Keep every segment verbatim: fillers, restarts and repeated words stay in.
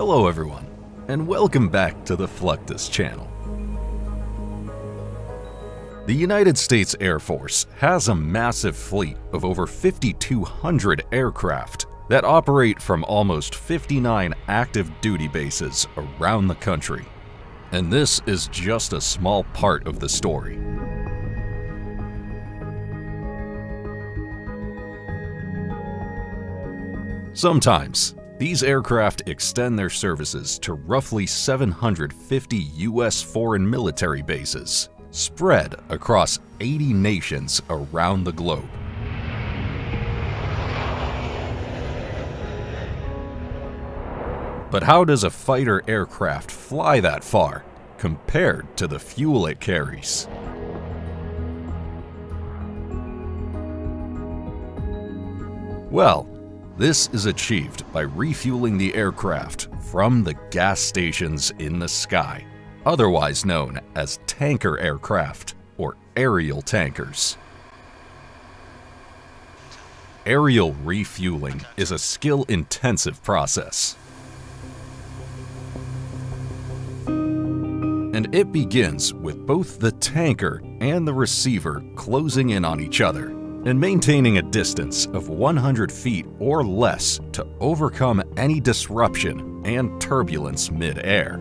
Hello everyone, and welcome back to the Fluctus Channel. The United States Air Force has a massive fleet of over fifty-two hundred aircraft that operate from almost fifty-nine active duty bases around the country. And this is just a small part of the story. Sometimes, these aircraft extend their services to roughly seven hundred fifty U S foreign military bases, spread across eighty nations around the globe. But how does a fighter aircraft fly that far compared to the fuel it carries? Well, this is achieved by refueling the aircraft from the gas stations in the sky, otherwise known as tanker aircraft or aerial tankers. Aerial refueling is a skill-intensive process, and it begins with both the tanker and the receiver closing in on each other and maintaining a distance of one hundred feet or less to overcome any disruption and turbulence mid-air.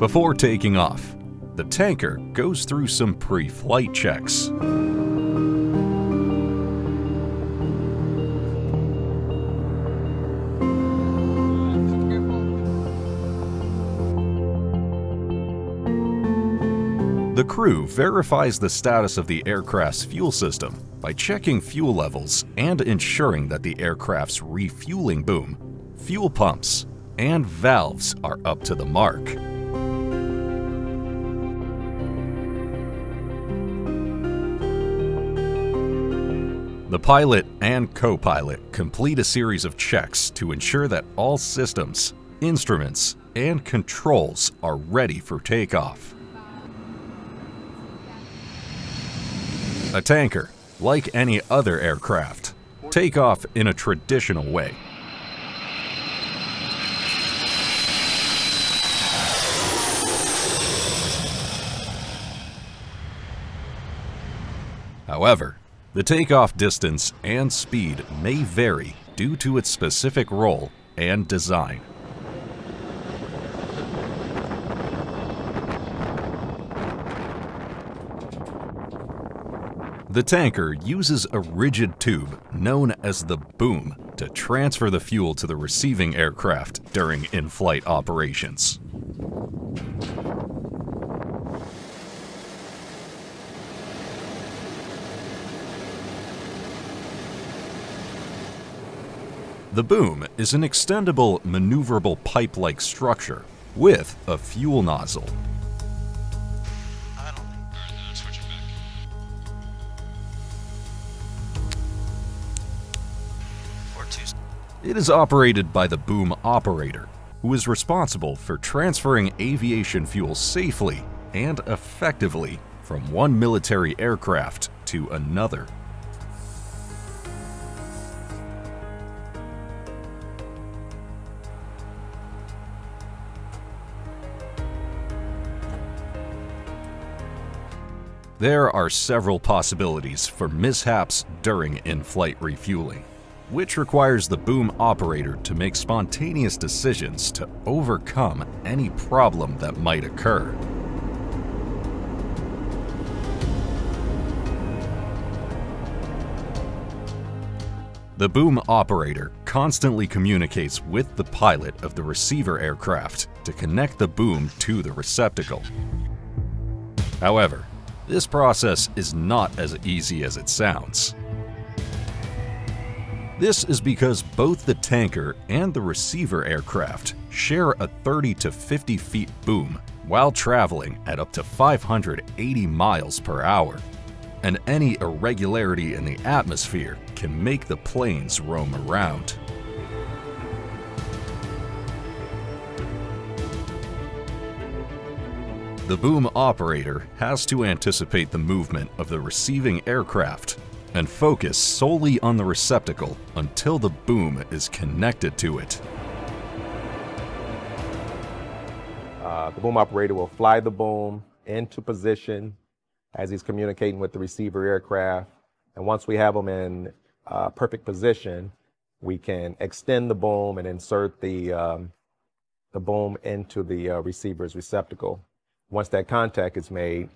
Before taking off, the tanker goes through some pre-flight checks. The crew verifies the status of the aircraft's fuel system by checking fuel levels and ensuring that the aircraft's refueling boom, fuel pumps, and valves are up to the mark. The pilot and co-pilot complete a series of checks to ensure that all systems, instruments, and controls are ready for takeoff. A tanker, like any other aircraft, takes off in a traditional way. However, the takeoff distance and speed may vary due to its specific role and design. The tanker uses a rigid tube known as the boom to transfer the fuel to the receiving aircraft during in-flight operations. The boom is an extendable, maneuverable pipe-like structure with a fuel nozzle. It is operated by the boom operator, who is responsible for transferring aviation fuel safely and effectively from one military aircraft to another. There are several possibilities for mishaps during in-flight refueling, which requires the boom operator to make spontaneous decisions to overcome any problem that might occur. The boom operator constantly communicates with the pilot of the receiver aircraft to connect the boom to the receptacle. However, this process is not as easy as it sounds. This is because both the tanker and the receiver aircraft share a thirty to fifty feet boom while traveling at up to five hundred eighty miles per hour, and any irregularity in the atmosphere can make the planes roam around. The boom operator has to anticipate the movement of the receiving aircraft and focus solely on the receptacle until the boom is connected to it. Uh, the boom operator will fly the boom into position as he's communicating with the receiver aircraft. And once we have them in uh, perfect position, we can extend the boom and insert the, um, the boom into the uh, receiver's receptacle. Once that contact is made,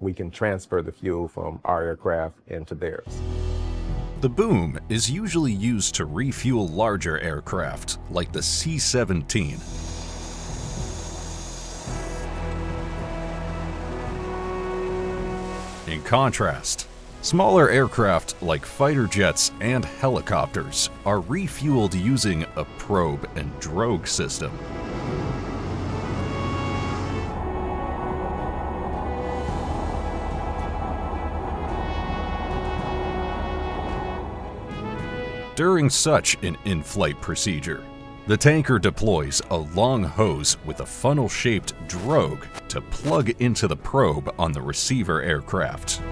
we can transfer the fuel from our aircraft into theirs. The boom is usually used to refuel larger aircraft, like the C seventeen. In contrast, smaller aircraft like fighter jets and helicopters are refueled using a probe and drogue system. During such an in-flight procedure, the tanker deploys a long hose with a funnel-shaped drogue to plug into the probe on the receiver aircraft.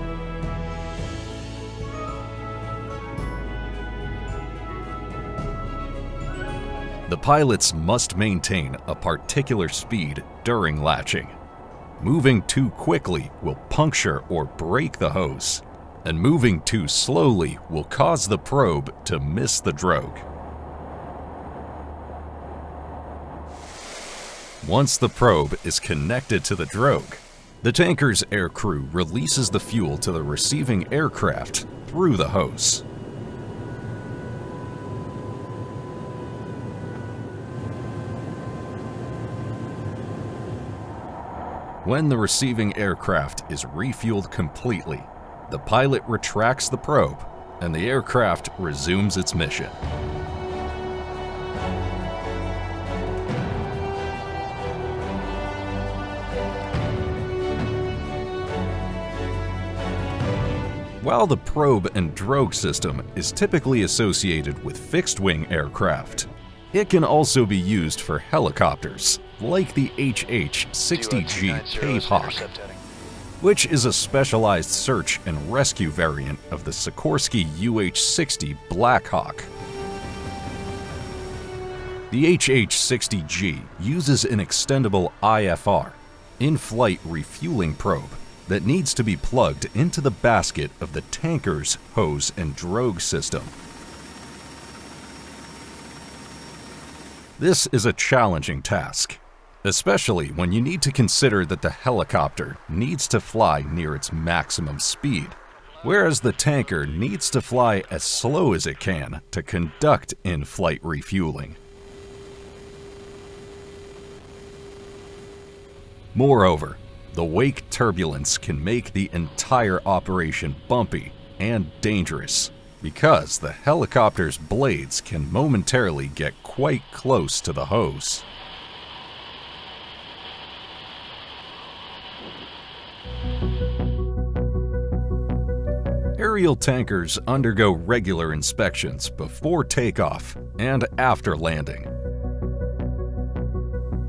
The pilots must maintain a particular speed during latching. Moving too quickly will puncture or break the hose, and moving too slowly will cause the probe to miss the drogue. Once the probe is connected to the drogue, the tanker's aircrew releases the fuel to the receiving aircraft through the hose. When the receiving aircraft is refueled completely, the pilot retracts the probe, and the aircraft resumes its mission. While the probe and drogue system is typically associated with fixed-wing aircraft, it can also be used for helicopters, like the H H sixty G Pave Hawk, which is a specialized search and rescue variant of the Sikorsky U H sixty Blackhawk. The H H sixty G uses an extendable I F R, in-flight refueling probe, that needs to be plugged into the basket of the tanker's hose and drogue system. This is a challenging task, especially when you need to consider that the helicopter needs to fly near its maximum speed, whereas the tanker needs to fly as slow as it can to conduct in-flight refueling. Moreover, the wake turbulence can make the entire operation bumpy and dangerous because the helicopter's blades can momentarily get quite close to the hose. Aerial tankers undergo regular inspections before takeoff and after landing.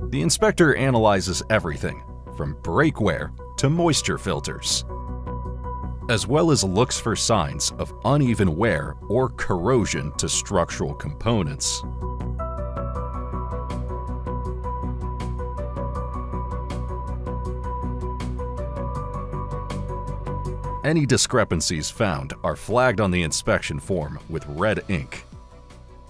The inspector analyzes everything from brake wear to moisture filters, as well as looks for signs of uneven wear or corrosion to structural components. Any discrepancies found are flagged on the inspection form with red ink.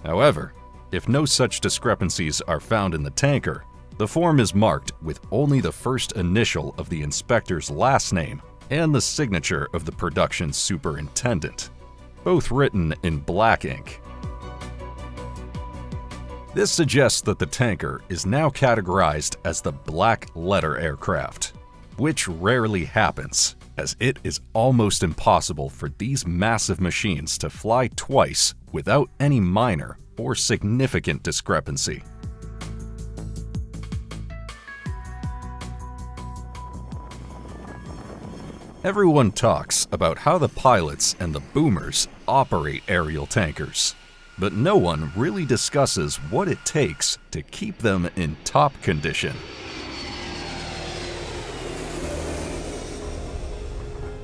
However, if no such discrepancies are found in the tanker, the form is marked with only the first initial of the inspector's last name and the signature of the production superintendent, both written in black ink. This suggests that the tanker is now categorized as the black letter aircraft, which rarely happens, as it is almost impossible for these massive machines to fly twice without any minor or significant discrepancy. Everyone talks about how the pilots and the boomers operate aerial tankers, but no one really discusses what it takes to keep them in top condition.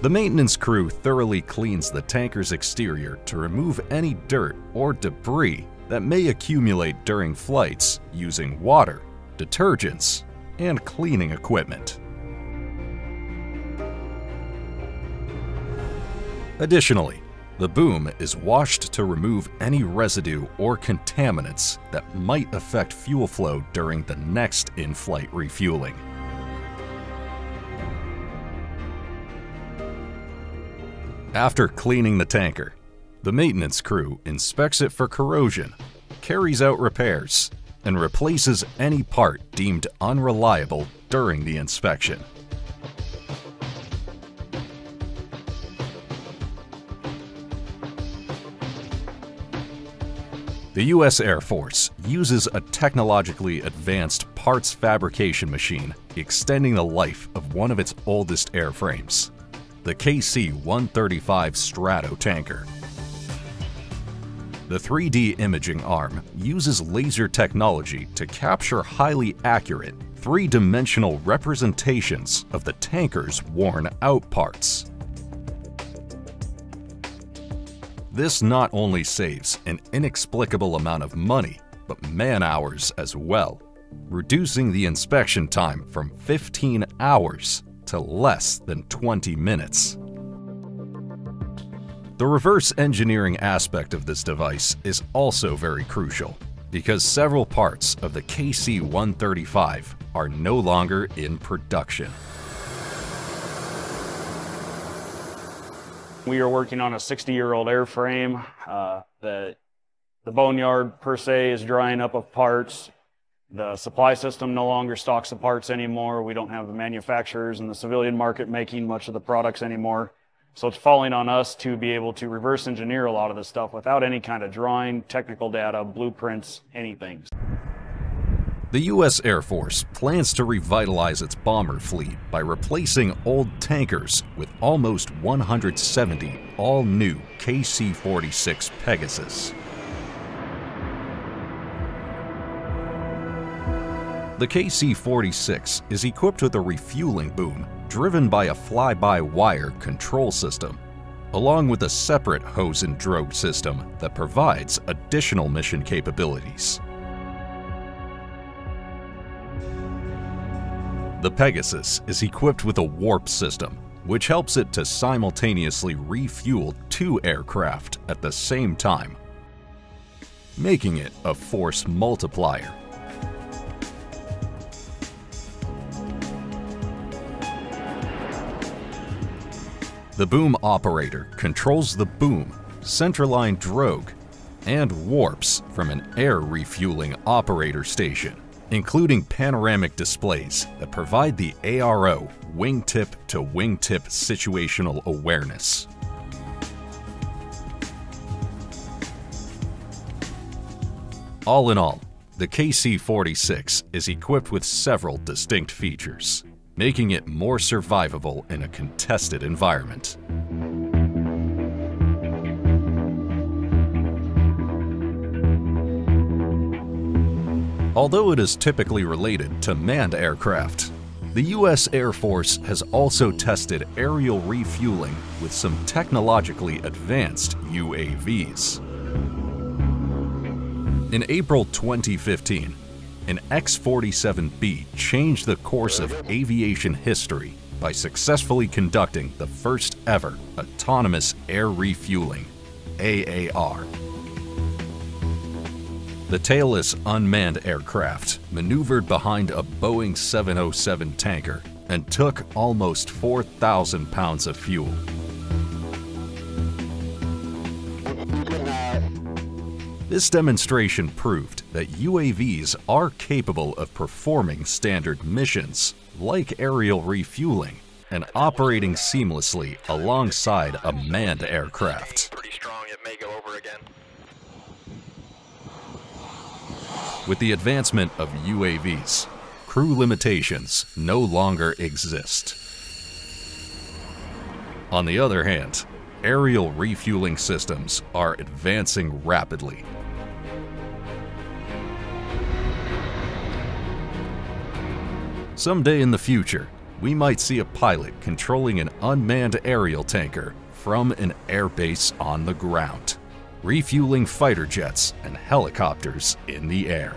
The maintenance crew thoroughly cleans the tanker's exterior to remove any dirt or debris that may accumulate during flights using water, detergents, and cleaning equipment. Additionally, the boom is washed to remove any residue or contaminants that might affect fuel flow during the next in-flight refueling. After cleaning the tanker, the maintenance crew inspects it for corrosion, carries out repairs, and replaces any part deemed unreliable during the inspection. The U S Air Force uses a technologically advanced parts fabrication machine extending the life of one of its oldest airframes, the K C one thirty-five Stratotanker. The three D imaging arm uses laser technology to capture highly accurate, three-dimensional representations of the tanker's worn-out parts. This not only saves an inexplicable amount of money, but man-hours as well, reducing the inspection time from fifteen hours to less than twenty minutes. The reverse engineering aspect of this device is also very crucial, because several parts of the K C one thirty-five are no longer in production. We are working on a sixty-year-old airframe. Uh, the, the boneyard, per se, is drying up of parts. The supply system no longer stocks the parts anymore. We don't have the manufacturers in the civilian market making much of the products anymore. So it's falling on us to be able to reverse engineer a lot of this stuff without any kind of drawing, technical data, blueprints, anything. The U S Air Force plans to revitalize its bomber fleet by replacing old tankers with almost one hundred seventy all-new K C forty-six Pegasus. The K C forty-six is equipped with a refueling boom driven by a fly-by-wire control system, along with a separate hose and drogue system that provides additional mission capabilities. The Pegasus is equipped with a warp system, which helps it to simultaneously refuel two aircraft at the same time, making it a force multiplier. The boom operator controls the boom, centerline drogue, and warps from an air refueling operator station, including panoramic displays that provide the A R O wingtip-to-wingtip situational awareness. All in all, the K C forty-six is equipped with several distinct features, making it more survivable in a contested environment. Although it is typically related to manned aircraft, the U S Air Force has also tested aerial refueling with some technologically advanced U A Vs. In April twenty fifteen, an X forty-seven B changed the course of aviation history by successfully conducting the first ever autonomous air refueling, A A R. The tailless unmanned aircraft maneuvered behind a Boeing seven oh seven tanker and took almost four thousand pounds of fuel. This demonstration proved that U A Vs are capable of performing standard missions, like aerial refueling, and operating seamlessly alongside a manned aircraft. Pretty strong, it may go over again. With the advancement of U A Vs, crew limitations no longer exist. On the other hand, aerial refueling systems are advancing rapidly. Someday in the future, we might see a pilot controlling an unmanned aerial tanker from an airbase on the ground, refueling fighter jets and helicopters in the air.